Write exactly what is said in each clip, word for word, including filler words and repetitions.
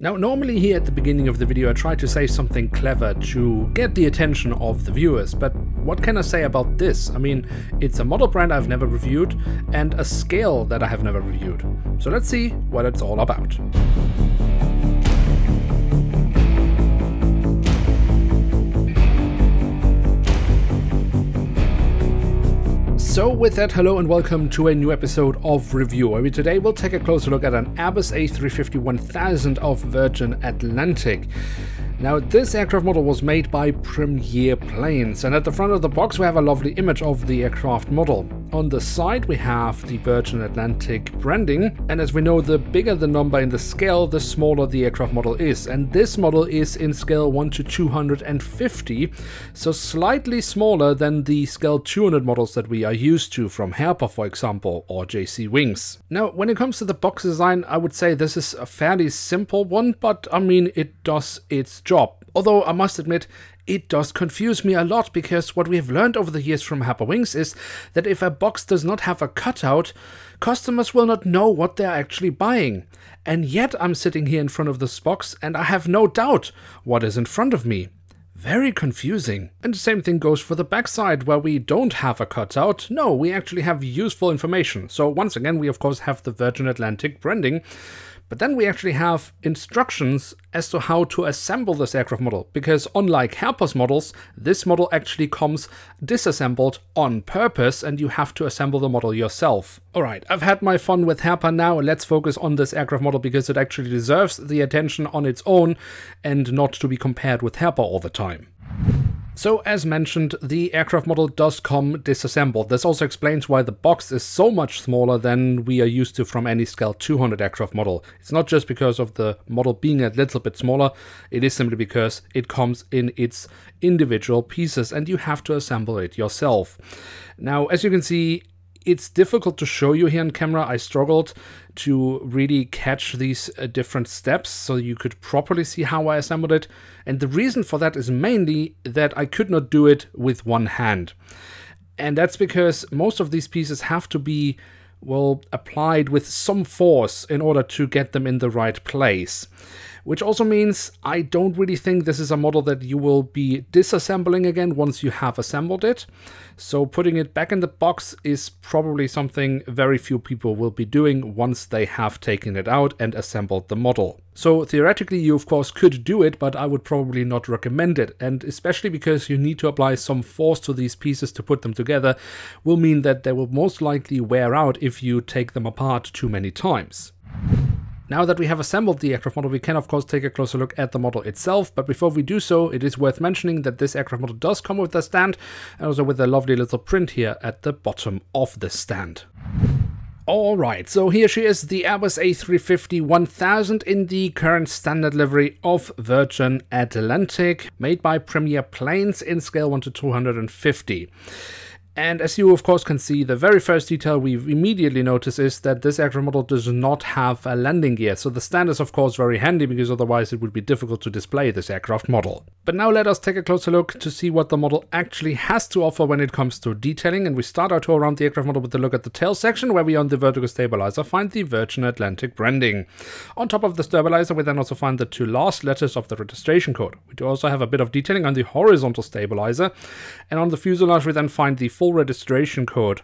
Now, normally here at the beginning of the video I try to say something clever to get the attention of the viewers, but what can I say about this? I mean, it's a model brand I've never reviewed and a scale that I have never reviewed. So let's see what it's all about. So with that, hello and welcome to a new episode of Review, where we today will take a closer look at an Airbus A three fifty dash one thousand of Virgin Atlantic. Now, this aircraft model was made by Premier Planes, and at the front of the box we have a lovely image of the aircraft model. On the side we have the Virgin Atlantic branding, and as we know, the bigger the number in the scale, the smaller the aircraft model is, and this model is in scale one to two hundred fifty, so slightly smaller than the scale two hundred models that we are used to from Herpa, for example, or J C Wings. Now, when it comes to the box design, I would say this is a fairly simple one, but I mean, it does its job, although I must admit, it does confuse me a lot, because what we have learned over the years from Herpa Wings is that if a box does not have a cutout, customers will not know what they're actually buying. And yet I'm sitting here in front of this box and I have no doubt what is in front of me. Very confusing. And the same thing goes for the backside, where we don't have a cutout. No, we actually have useful information. So once again, we of course have the Virgin Atlantic branding, but then we actually have instructions as to how to assemble this aircraft model, because unlike Herpa's models, this model actually comes disassembled on purpose and you have to assemble the model yourself. Alright, I've had my fun with Herpa now, let's focus on this aircraft model because it actually deserves the attention on its own and not to be compared with Herpa all the time. So, as mentioned, the aircraft model does come disassembled. This also explains why the box is so much smaller than we are used to from any scale two hundred aircraft model. It's not just because of the model being a little bit smaller, it is simply because it comes in its individual pieces and you have to assemble it yourself. Now, as you can see, it's difficult to show you here on camera. I struggled to really catch these uh, different steps so you could properly see how I assembled it. And the reason for that is mainly that I could not do it with one hand. And that's because most of these pieces have to be, well, applied with some force in order to get them in the right place. Which also means I don't really think this is a model that you will be disassembling again once you have assembled it. So putting it back in the box is probably something very few people will be doing once they have taken it out and assembled the model. So theoretically you of course could do it, but I would probably not recommend it. And especially because you need to apply some force to these pieces to put them together, will mean that they will most likely wear out if you take them apart too many times. Now that we have assembled the aircraft model, we can of course take a closer look at the model itself, but before we do so, it is worth mentioning that this aircraft model does come with a stand, and also with a lovely little print here at the bottom of the stand. Alright, so here she is, the Airbus A three fifty dash one thousand in the current standard livery of Virgin Atlantic, made by Premier Planes in scale one to two hundred fifty. And as you of course can see, the very first detail we immediately notice is that this aircraft model does not have a landing gear. So the stand is of course very handy, because otherwise it would be difficult to display this aircraft model. But now let us take a closer look to see what the model actually has to offer when it comes to detailing. And we start our tour around the aircraft model with a look at the tail section, where we on the vertical stabilizer find the Virgin Atlantic branding. On top of the stabilizer we then also find the two last letters of the registration code. We do also have a bit of detailing on the horizontal stabilizer, and on the fuselage we then find the full registration code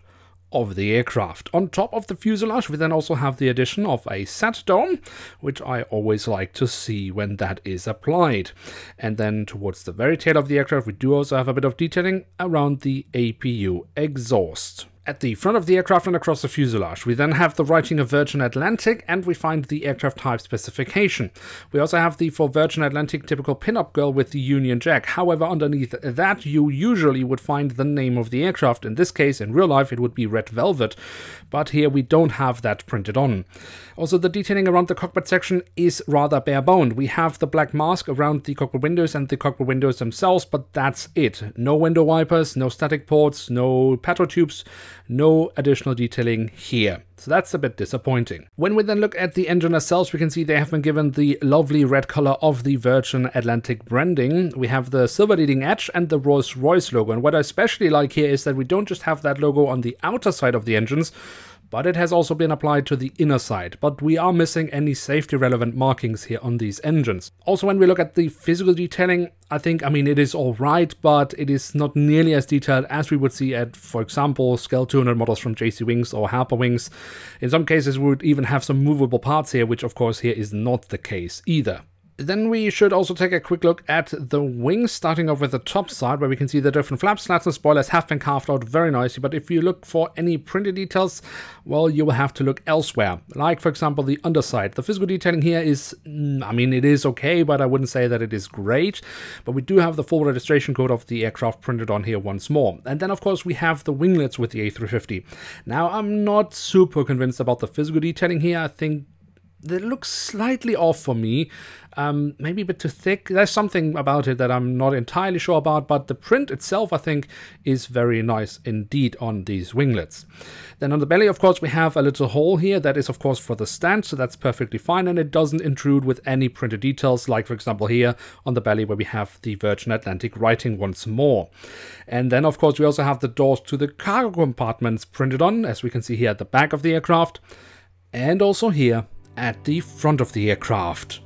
of the aircraft. On top of the fuselage we then also have the addition of a sat dome, which I always like to see when that is applied. And then towards the very tail of the aircraft we do also have a bit of detailing around the A P U exhaust. At the front of the aircraft and across the fuselage we then have the writing of Virgin Atlantic, and we find the aircraft type specification. We also have the for Virgin Atlantic typical pin-up girl with the Union Jack. However, underneath that you usually would find the name of the aircraft. In this case, in real life, it would be Red Velvet, but here we don't have that printed on. Also, the detailing around the cockpit section is rather bare-boned. We have the black mask around the cockpit windows and the cockpit windows themselves, but that's it. No window wipers, no static ports, no pitot tubes. No additional detailing here. So that's a bit disappointing. When we then look at the engine nacelles, we can see they have been given the lovely red color of the Virgin Atlantic branding. We have the silver leading edge and the Rolls-Royce logo. And what I especially like here is that we don't just have that logo on the outer side of the engines, but it has also been applied to the inner side, but we are missing any safety relevant markings here on these engines. Also, when we look at the physical detailing, I think, I mean, it is all right, but it is not nearly as detailed as we would see at, for example, scale two hundred models from J C Wings or Herpa Wings. In some cases, we would even have some movable parts here, which of course here is not the case either. Then we should also take a quick look at the wings, starting off with the top side, where we can see the different flap slats and spoilers have been carved out very nicely, but if you look for any printed details, well, you will have to look elsewhere, like, for example, the underside. The physical detailing here is, I mean, it is okay, but I wouldn't say that it is great, but we do have the full registration code of the aircraft printed on here once more. And then, of course, we have the winglets with the A three fifty. Now, I'm not super convinced about the physical detailing here. I think that looks slightly off for me, um, maybe a bit too thick. There's something about it that I'm not entirely sure about, but the print itself, I think, is very nice indeed on these winglets. Then on the belly, of course, we have a little hole here that is, of course, for the stand, so that's perfectly fine, and it doesn't intrude with any printed details, like, for example, here on the belly, where we have the Virgin Atlantic writing once more. And then, of course, we also have the doors to the cargo compartments printed on, as we can see here at the back of the aircraft, and also here at the front of the aircraft.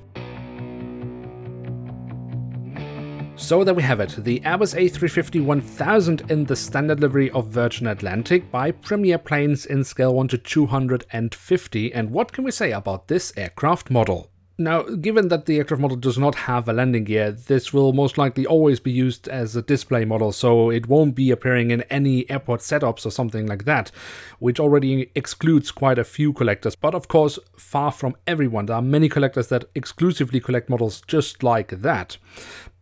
So there we have it, the Airbus A three fifty dash one thousand in the standard livery of Virgin Atlantic by Premier Planes in scale one to two hundred fifty, and what can we say about this aircraft model? Now, given that the aircraft model does not have a landing gear, this will most likely always be used as a display model, so it won't be appearing in any airport setups or something like that, which already excludes quite a few collectors, but of course, far from everyone. There are many collectors that exclusively collect models just like that.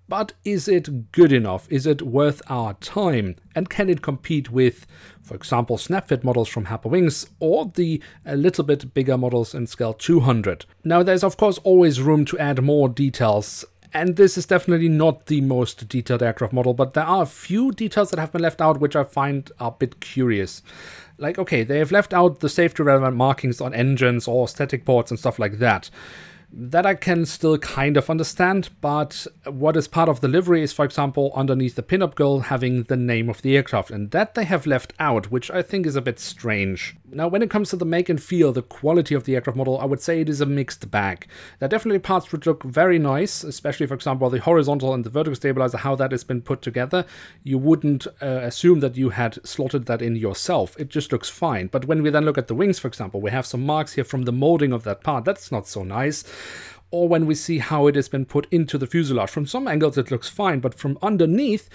But is it good enough? Is it worth our time? And can it compete with, for example, Snapfit models from Herpa Wings or the a little bit bigger models in scale two hundred? Now, there's of course always room to add more details, and this is definitely not the most detailed aircraft model, but there are a few details that have been left out which I find are a bit curious. Like, okay, they have left out the safety relevant markings on engines or static ports and stuff like that. That I can still kind of understand, but what is part of the livery is, for example, underneath the pinup girl having the name of the aircraft, and that they have left out, which I think is a bit strange. Now, when it comes to the make and feel, the quality of the aircraft model, I would say it is a mixed bag. There are definitely parts which look very nice, especially, for example, the horizontal and the vertical stabilizer, how that has been put together. You wouldn't uh, assume that you had slotted that in yourself. It just looks fine. But when we then look at the wings, for example, we have some marks here from the molding of that part. That's not so nice. Or when we see how it has been put into the fuselage. From some angles it looks fine, but from underneath,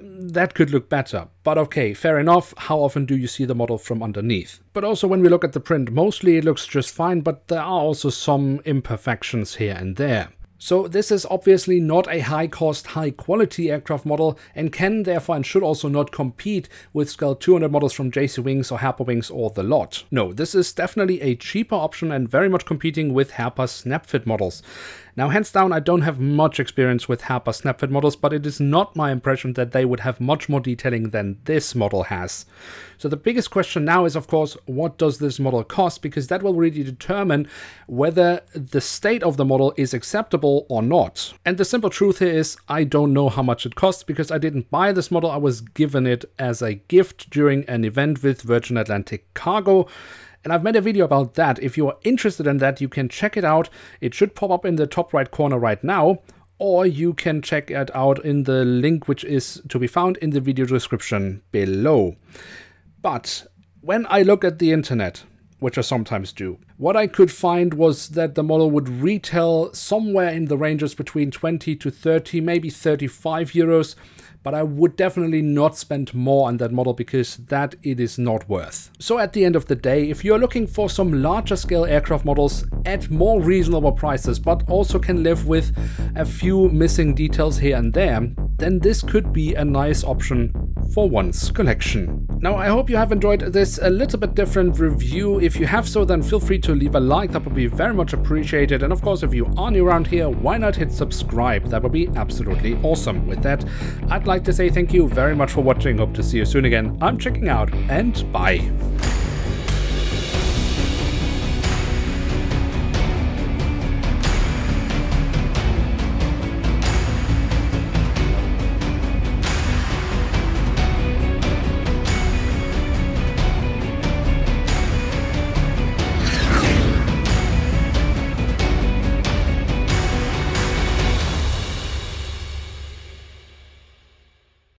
that could look better. But okay, fair enough, how often do you see the model from underneath? But also when we look at the print, mostly it looks just fine, but there are also some imperfections here and there. So this is obviously not a high-cost, high-quality aircraft model and can therefore and should also not compete with scale two hundred models from J C Wings or Herpa Wings or the lot. No, this is definitely a cheaper option and very much competing with Herpa Snapfit models. Now, hands down, I don't have much experience with Herpa Snapfit models, but it is not my impression that they would have much more detailing than this model has. So the biggest question now is, of course, what does this model cost? Because that will really determine whether the state of the model is acceptable or not. And the simple truth here is, I don't know how much it costs because I didn't buy this model. I was given it as a gift during an event with Virgin Atlantic Cargo. And I've made a video about that. If you are interested in that, you can check it out. It should pop up in the top right corner right now, or you can check it out in the link which is to be found in the video description below. But when I look at the internet, which I sometimes do, what I could find was that the model would retail somewhere in the ranges between twenty to thirty, maybe thirty-five euros, but I would definitely not spend more on that model because that it is not worth. So at the end of the day, if you're looking for some larger scale aircraft models at more reasonable prices, but also can live with a few missing details here and there, then this could be a nice option for one's collection. Now, I hope you have enjoyed this a little bit different review. If you have so, then feel free to leave a like. That would be very much appreciated. And of course, if you are new around here, why not hit subscribe? That would be absolutely awesome. With that, I'd like to say thank you very much for watching. Hope to see you soon again. I'm checking out, and bye.